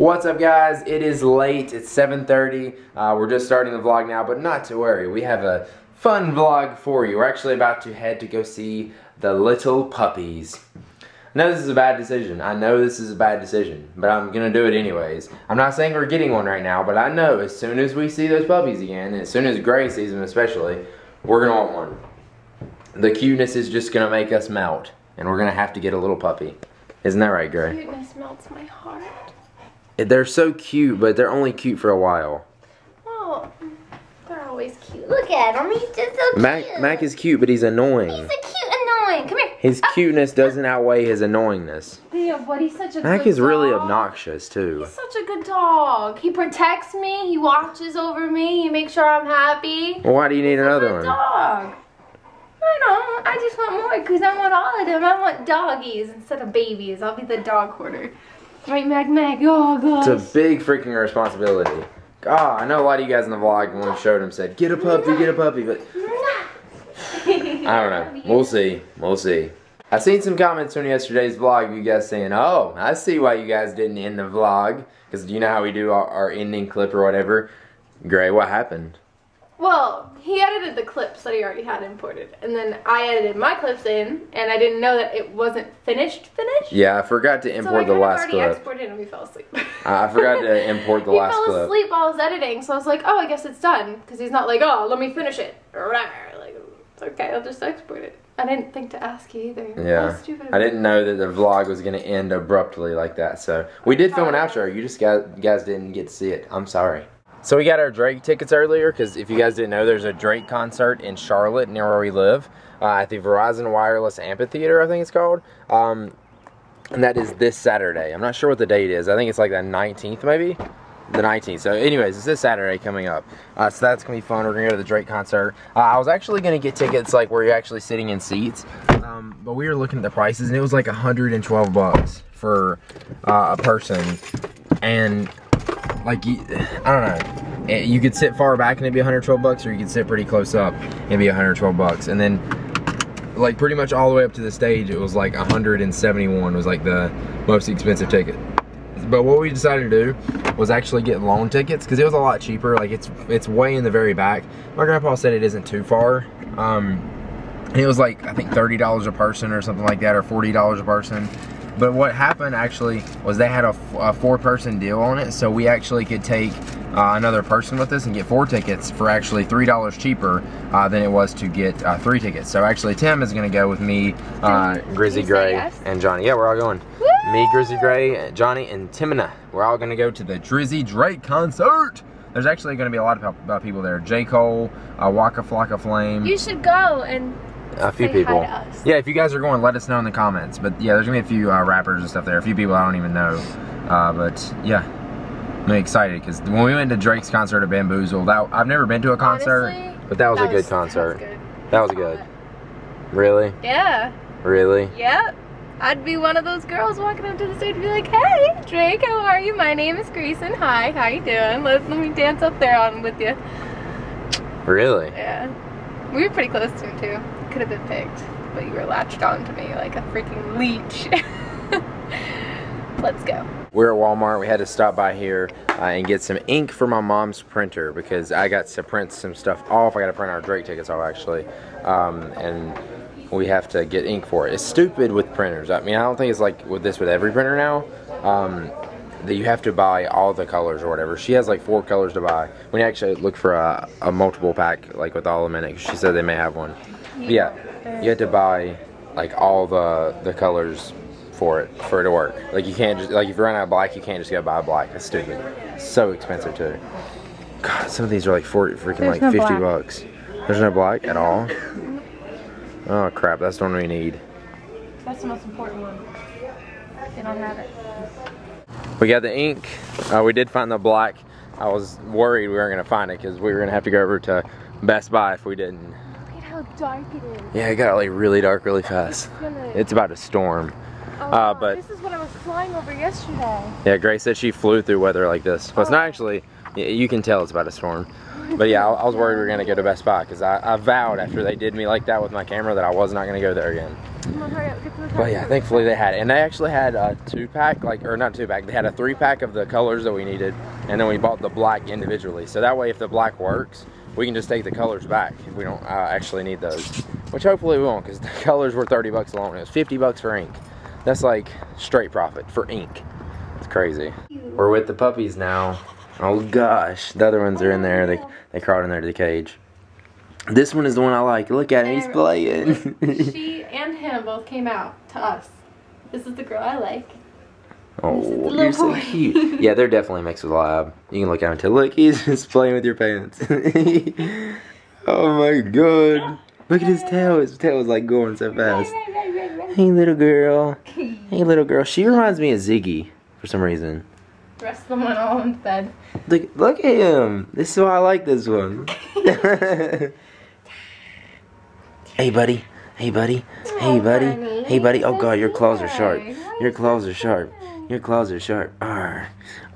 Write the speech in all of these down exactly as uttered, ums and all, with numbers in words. What's up, guys? It is late. It's seven thirty. Uh, we're just starting the vlog now, but not to worry. We have a fun vlog for you. We're actually about to head to go see the Little Puppies. I know this is a bad decision. I know this is a bad decision, but I'm going to do it anyways. I'm not saying we're getting one right now, but I know as soon as we see those puppies again, and as soon as Gray sees them especially, we're going to want one. The cuteness is just going to make us melt, and we're going to have to get a little puppy. Isn't that right, Gray? Cuteness melts my heart. They're so cute, but they're only cute for a while. Oh, they're always cute. Look at him. He's just so cute. Mac, Mac is cute, but he's annoying. He's a cute annoying. Come here. His oh. cuteness doesn't outweigh his annoyingness. Damn, but he's such a Mac good is dog. really obnoxious, too. He's such a good dog. He protects me. He watches over me. He makes sure I'm happy. Well, why do you need he's another a good one? dog. I don't. I just want more because I want all of them. I want doggies instead of babies. I'll be the dog hoarder. Right, Mac Mac. Oh, gosh. It's a big freaking responsibility. Ah, I know a lot of you guys in the vlog, when we showed him, said, get a puppy, get a puppy, but I don't know. We'll see. We'll see. I've seen some comments on yesterday's vlog, you guys saying, oh, I see why you guys didn't end the vlog. Because you know how we do our, our ending clip or whatever. Gray, what happened? Well, he edited the clips that he already had imported, and then I edited my clips in, and I didn't know that it wasn't finished finished. Yeah, I forgot to import so the last clip. So I already exported and we fell asleep. uh, I forgot to import the last clip. He fell asleep clip. while I was editing, so I was like, oh, I guess it's done, because he's not like, oh, let me finish it, or whatever. Like, it's okay, I'll just export it. I didn't think to ask you either. Yeah, stupid I didn't know that the vlog was going to end abruptly like that, so. We did film an outro, you just guys, you guys didn't get to see it. I'm sorry. So we got our Drake tickets earlier, because if you guys didn't know, there's a Drake concert in Charlotte, near where we live, uh, at the Verizon Wireless Amphitheater, I think it's called, um, and that is this Saturday. I'm not sure what the date is. I think it's like the nineteenth, maybe? The nineteenth. So anyways, it's this Saturday coming up. Uh, so that's going to be fun. We're going to go to the Drake concert. Uh, I was actually going to get tickets like where you're actually sitting in seats, um, but we were looking at the prices, and it was like a hundred and twelve bucks for uh, a person, and like, you, I don't know, you could sit far back and it'd be a hundred and twelve bucks, or you could sit pretty close up and it'd be a hundred and twelve bucks. And then, like, pretty much all the way up to the stage, it was like a hundred and seventy-one was like the most expensive ticket. But what we decided to do was actually get lawn tickets, because it was a lot cheaper. Like, it's it's way in the very back. My grandpa said it isn't too far. Um, and it was like, I think thirty dollars a person or something like that, or forty dollars a person. But what happened actually was they had a, a four-person deal on it, so we actually could take uh, another person with us and get four tickets for actually three dollars cheaper uh, than it was to get uh, three tickets. So actually, Tim is going to go with me, uh, Grizzly Gray, yes? and Johnny. Yeah, we're all going. Woo! Me, Grizzly Gray, Johnny, and Timina. We're all going to go to the Drizzy Drake concert. There's actually going to be a lot of people there. J. Cole, uh, Waka Flocka Flame. You should go and. A few Say people. Yeah, if you guys are going, let us know in the comments. But yeah, there's gonna be a few uh, rappers and stuff there. A few people I don't even know. Uh, but yeah, I'm excited because when we went to Drake's concert at Bamboozle, that I've never been to a concert, Honestly, but that was that a was, good concert. That was good. That was good. Really? Yeah. Really? Yep. I'd be one of those girls walking up to the stage and be like, "Hey, Drake, how are you? My name is Greason. Hi, how you doing? Let let me dance up there on with you." Really? Yeah. We were pretty close to him too. Could have been picked, but you were latched on to me like a freaking leech. Let's go. We're at Walmart. We had to stop by here uh, and get some ink for my mom's printer, because I got to print some stuff off. I got to print our Drake tickets off, actually, um, and we have to get ink for it. It's stupid with printers. I mean, I don't think it's like with this with every printer now. Um, that you have to buy all the colors or whatever. She has like four colors to buy. We actually looked for a, a multiple pack, like with all of them in it. She said they may have one. Yeah, you had to buy like all the the colors for it for it to work. Like you can't just like if you run out of black, you can't just go buy black. That's stupid. It's so expensive too. God, some of these are like forty freaking There's like no fifty black. bucks. There's no black at all. Oh crap, that's the one we need. That's the most important one. They don't have it. We got the ink. Uh, we did find the black. I was worried we weren't gonna find it because we were gonna have to go over to Best Buy if we didn't. Dark it is. Yeah, it got like really dark really fast. It's, gonna... it's about a storm. Oh, uh, but this is what I was flying over yesterday. Yeah, Grace said she flew through weather like this. Well, oh. It's not actually, you can tell it's about a storm. But yeah, I, I was worried we were going to go to Best Buy because I, I vowed after they did me like that with my camera that I was not going to go there again. Come on, hurry up, get to the top. But yeah, thankfully they had it. And they actually had a two-pack, like, or not two-pack, they had a three-pack of the colors that we needed, and then we bought the black individually. So that way, if the black works, we can just take the colors back if we don't uh, actually need those. Which hopefully we won't, because the colors were thirty bucks alone. It was fifty bucks for ink. That's like straight profit for ink. It's crazy. We're with the puppies now. Oh gosh, the other ones are in there. They they crawled in there to the cage. This one is the one I like. Look at him, he's playing. She and him both came out to us. This is the girl I like. Oh, you're so cute. Yeah, they're definitely mixed with lab. You can look at him too. Look, he's just playing with your pants. Oh my god. Look at his tail. His tail is like going so fast. Hey little girl. Hey little girl. She reminds me of Ziggy for some reason. Rest them went all in bed. Look, look at him. This is why I like this one. Hey, buddy. Hey, buddy. Hey, buddy. Hey, buddy. Oh, God, your claws are sharp. Your claws are sharp. Your claws are sharp. Arr.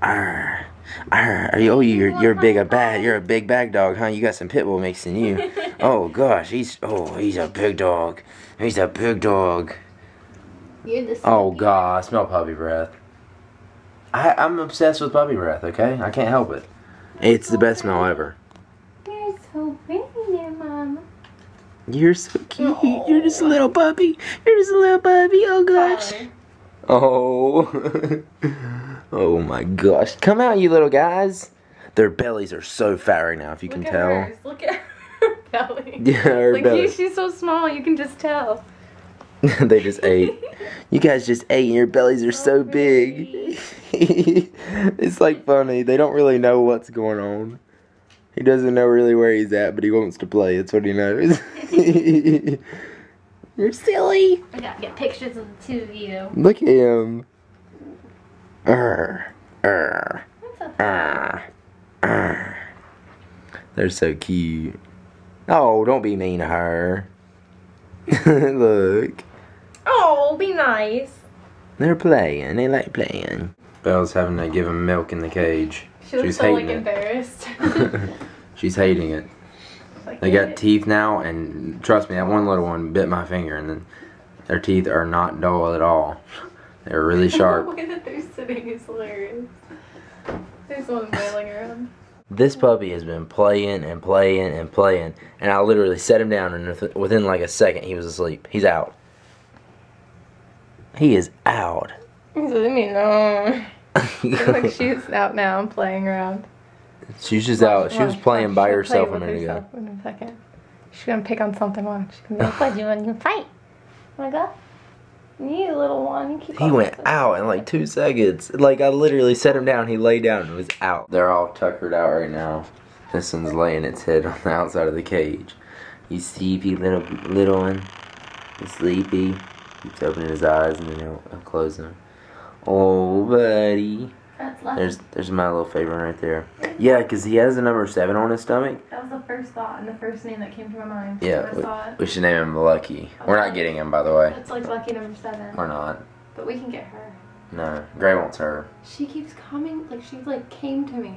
Arr. Arr. Are you, oh, you're, you're big a bad. You're a big bag dog, huh? You got some pit bull mix in you. Oh, gosh. He's, oh, he's a big dog. He's a big dog. You're the oh, God. I smell puppy breath. I, I'm obsessed with puppy breath, okay? I can't help it. It's the best smell ever. You're so pretty there, Mama. You're so cute. Oh. You're just a little puppy. You're just a little puppy. Oh, gosh. Hi. Oh. Oh, my gosh. Come out, you little guys. Their bellies are so fat right now, if you Look can tell. Hers. Look at her belly. Yeah, her like belly. You, she's so small, you can just tell. They just ate. You guys just ate and your bellies are so big. It's like funny. They don't really know what's going on. He doesn't know really where he's at, but he wants to play. That's what he knows. You're silly. I gotta get pictures of the two of you. Look at him. Arr, arr, arr, arr. They're so cute. Oh, don't be mean to her. Look. Oh, be nice. They're playing. They like playing. Belle's having to give him milk in the cage. She looks She's so hating like it. embarrassed. She's hating it. Like they got it. teeth now, and trust me, that one little one bit my finger, and then their teeth are not dull at all. They're really sharp. The way that they're sitting is hilarious. There's one wailing around. This puppy has been playing and playing and playing, and I literally set him down, and within like a second, he was asleep. He's out. He is out. He's leaving me alone. It's like she's out now and playing around. She's just watch, out. She watch, was playing watch. by She'll herself play a minute ago. In a second. She's gonna pick on something. Watch. That's what you want to fight. Wanna go? You little one. Keep he went out in like two seconds. Like I literally set him down. He lay down and was out. They're all tuckered out right now. This one's laying its head on the outside of the cage. You sleepy little little one. You sleepy. He's opening his eyes and then he'll, he'll close them. Oh, buddy. That's lucky. There's there's my little favorite right there. Yeah, because he has the number seven on his stomach. That was the first thought and the first name that came to my mind. Yeah, we, I saw it. We should name him Lucky. Okay. We're not getting him, by the way. It's like Lucky number seven. We're not. But we can get her. No, Gray wants her. She keeps coming, like she like came to me,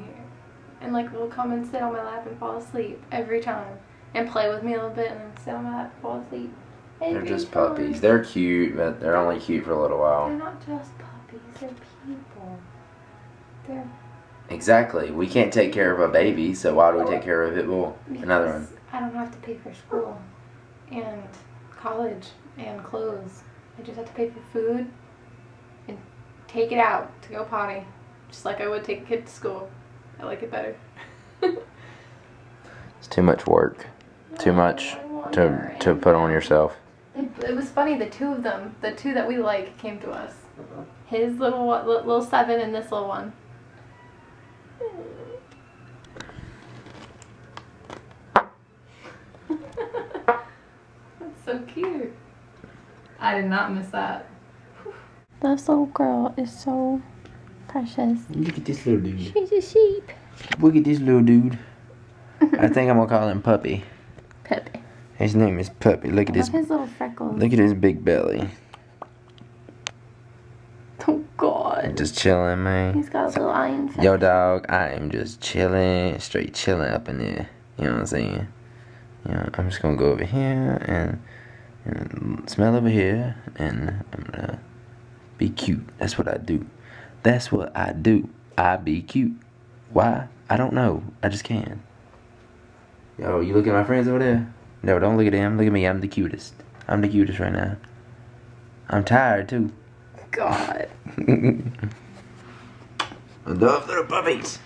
and like will come and sit on my lap and fall asleep every time, and play with me a little bit and then sit on my lap and fall asleep. Every they're just time. puppies. They're cute, but they're only cute for a little while. They're not just puppies. They're people. They're... Exactly. We can't take care of a baby, so why do we take care of a pit bull? Because Another one. I don't have to pay for school and college and clothes. I just have to pay for food and take it out to go potty, just like I would take a kid to school. I like it better. It's too much work. Too much to to put on yourself. It was funny, the two of them, the two that we like came to us. His little little seven and this little one. That's so cute. I did not miss that. This little girl is so precious. Look at this little dude. She's a sheep. Look at this little dude. I think I'm gonna call him Puppy. Puppy. His name is Puppy. Look at his, his little freckles. Look at his big belly. Oh God. Just chilling, man. He's got a little iron face. Yo, dog, I am just chilling, straight chilling up in there. You know what I'm saying? You know, I'm just gonna go over here and and smell over here, and I'm gonna be cute. That's what I do. That's what I do. I be cute. Why? I don't know. I just can. Yo, you look at my friends over there? No, don't look at them. Look at me. I'm the cutest. I'm the cutest right now. I'm tired, too. God. I love little puppies.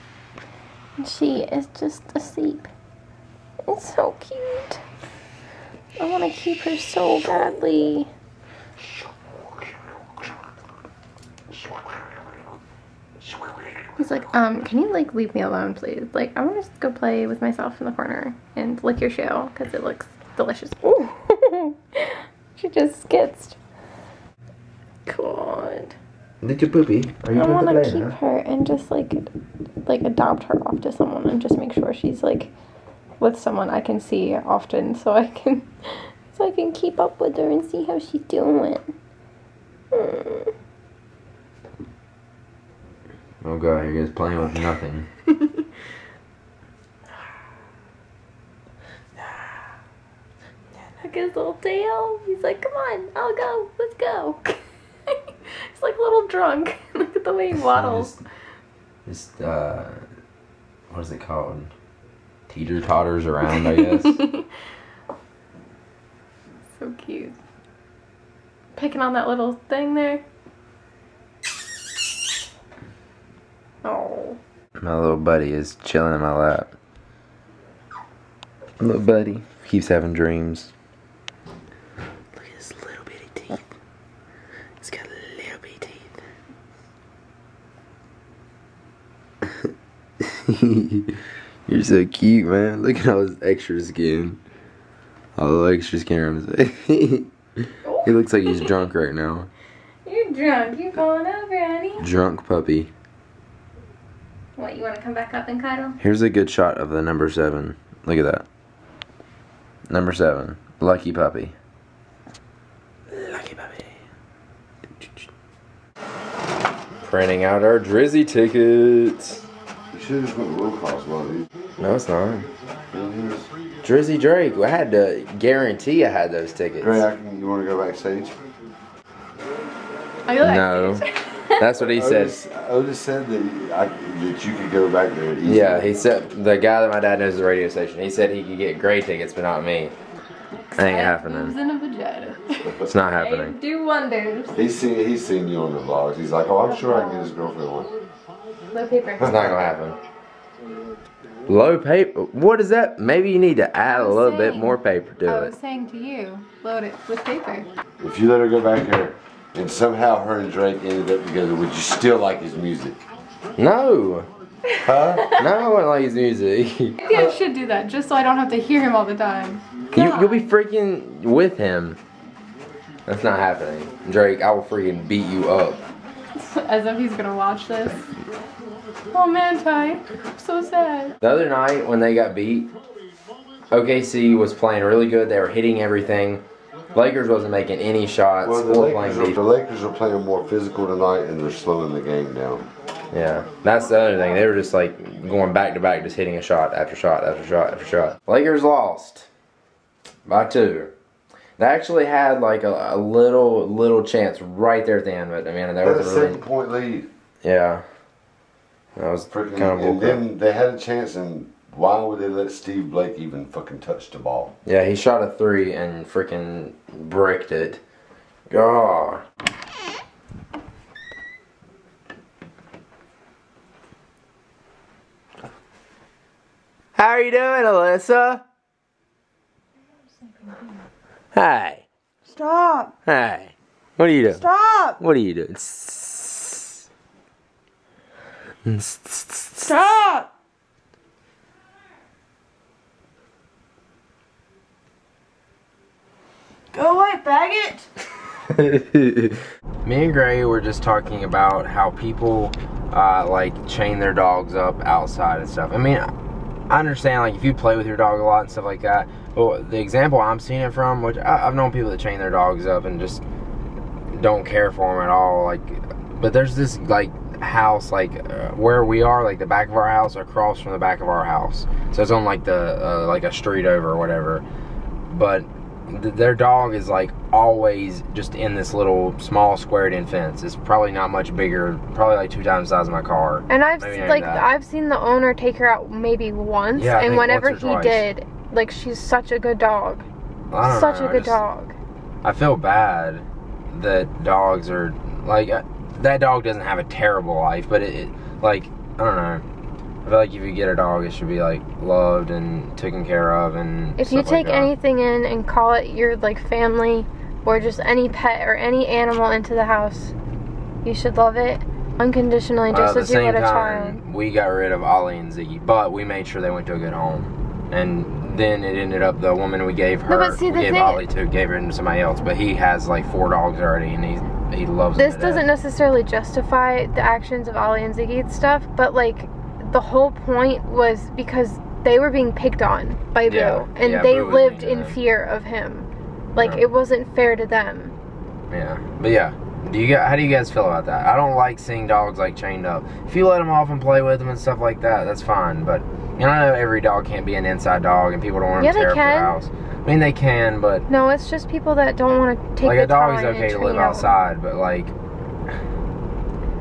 She is just asleep. It's so cute. I want to keep her so badly. He's like, um, can you, like, leave me alone, please? Like, I want to just go play with myself in the corner and lick your shell because it looks delicious. Ooh. She just skitzed. God. Little poopy. Are you I want to keep now? her and just, like, like, adopt her off to someone and just make sure she's, like, with someone I can see often so I can, so I can keep up with her and see how she's doing. Hmm. Oh god, you're just playing with nothing. Look at his little tail. He's like, come on, I'll go, let's go. He's like a little drunk. Look at the way he waddles. Just, uh, what is it called? Teeter-totters around, I guess. So cute. Picking on that little thing there. Oh. My little buddy is chilling in my lap. My little buddy keeps having dreams. Look at his little bitty teeth. He's got little bitty teeth. You're so cute, man. Look at all his extra skin. All the extra skin around his face. He looks like he's drunk right now. You're drunk. You're falling over, honey. Drunk puppy. What, you want to come back up and cuddle? Here's a good shot of the number seven. Look at that. Number seven. Lucky puppy. Lucky puppy. Printing out our Drizzy tickets. You should have put roll calls on these. No, it's not. Drizzy Drake. I had to guarantee I had those tickets. Drake, you want to go backstage? I like no. That's what he Otis, said. Otis said that I, that you could go back there easily. Yeah, he said, the guy that my dad knows is the radio station, he said he could get Gray tickets, but not me. That ain't happening. In a vagina. It's not happening. I do wonders. He's seen, he's seen you on the vlogs. He's like, oh, I'm sure I can get his girlfriend one. Low paper. It's not going to happen. Low paper? What is that? Maybe you need to add a little saying, bit more paper to I it. I was saying to you, load it with paper. If you let her go back here, and somehow her and Drake ended up together, would you still like his music? No. Huh? No, I wouldn't like his music. Maybe I should do that, just so I don't have to hear him all the time. You, you'll be freaking with him. That's not happening. Drake, I will freaking beat you up. As if he's gonna watch this. Oh man, Ty. I'm so sad. The other night when they got beat, O K C was playing really good. They were hitting everything. Lakers wasn't making any shots well, or Lakers playing defense. The Lakers are playing more physical tonight, and they're slowing the game down. Yeah, that's the other thing. They were just like going back to back, just hitting a shot after shot after shot after shot. Lakers lost by two. They actually had like a, a little little chance right there at the end, but I mean, that was a really seven point lead. Yeah, that was freaking. Kind of and then they had a chance and. Why would they let Steve Blake even fucking touch the ball? Yeah, he shot a three and freaking bricked it. God. How are you doing, Alyssa? Hi. Stop. Hi. What are you doing? Stop. What are you doing? Stop. Go away, faggot! Me and Gray were just talking about how people, uh, like, chain their dogs up outside and stuff. I mean, I understand, like, if you play with your dog a lot and stuff like that. But the example I'm seeing it from, which I, I've known people that chain their dogs up and just don't care for them at all. Like, but there's this, like, house, like, uh, where we are, like, the back of our house across from the back of our house. So it's on, like, the, uh, like, a street over or whatever. But their dog is like always just in this little small squared in fence. It's probably not much bigger, probably like two times the size of my car. And I've seen, like that. I've seen the owner take her out maybe once, yeah, and whenever once he twice. did, like she's such a good dog. I don't such know, a I good just, dog. I feel bad that dogs are like uh, that dog doesn't have a terrible life, but it, it like I don't know. I feel like if you get a dog, it should be like loved and taken care of, and if you take like anything in and call it your like family or just any pet or any animal into the house, you should love it unconditionally, just as you would a child. We got rid of Ollie and Ziggy, but we made sure they went to a good home, and then it ended up the woman we gave her, no, but see, we gave Ollie to, gave her to somebody else. But he has like four dogs already, and he he loves them. This doesn't necessarily justify the actions of Ollie and Ziggy and stuff, but like. The whole point was because they were being picked on by Boo, yeah, and yeah, they Boo lived in fear of him. Like, yeah. It wasn't fair to them. Yeah, but yeah, do you guys, how do you guys feel about that? I don't like seeing dogs like chained up. If you let them off and play with them and stuff like that, that's fine. But you know, I know every dog can't be an inside dog, and people don't want yeah, to tear up their house. I mean, they can, but no, it's just people that don't want to take. Like the a dog is okay to live outside, but like.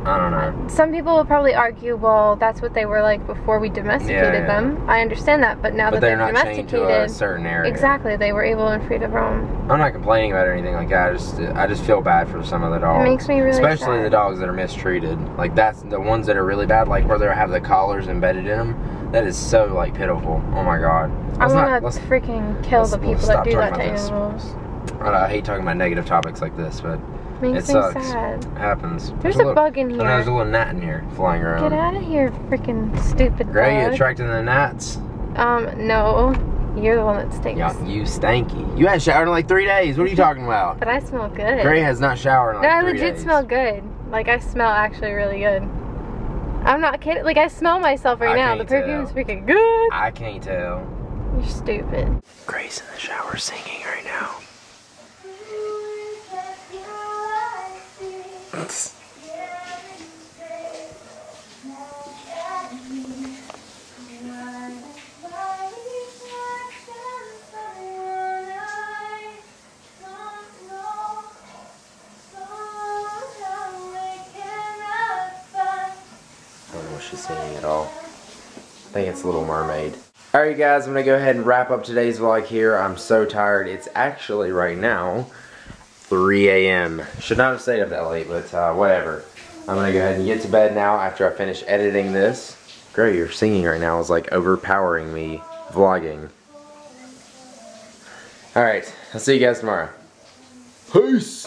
I don't know. Some people will probably argue, well, that's what they were like before we domesticated yeah, yeah. them. I understand that, but now but that they're, they're not domesticated, to a certain area. Exactly, they were able and free to roam. I'm not complaining about anything like that. I just, I just feel bad for some of the dogs. It makes me really especially sad. The dogs that are mistreated. Like that's the ones that are really bad. Like where they have the collars embedded in them. That is so like pitiful. Oh my god. Let's I want to freaking kill the people that do that to animals. I hate talking about negative topics like this, but. Makes it me sucks. Sad. It happens. There's, there's a, a little, bug in here. There's a little gnat in here flying around. Get out of here, freaking stupid Gray, bug. You attracting the gnats? Um, no. You're the one that stinks. Yeah, you stanky. You haven't showered in like three days. What are you talking about? But I smell good. Gray has not showered in like no, three days. I legit smell good. Like, I smell actually really good. I'm not kidding. Like, I smell myself right I now. The perfume's freaking good. I can't tell. You're stupid. Gray's in the shower singing right now. She's singing at all. I think it's Little Mermaid. Alright guys, I'm gonna go ahead and wrap up today's vlog here. I'm so tired. It's actually right now three A M Should not have stayed up that late, but uh, whatever. I'm gonna go ahead and get to bed now after I finish editing this. Gray, your singing right now is like overpowering me vlogging. Alright, I'll see you guys tomorrow. Peace!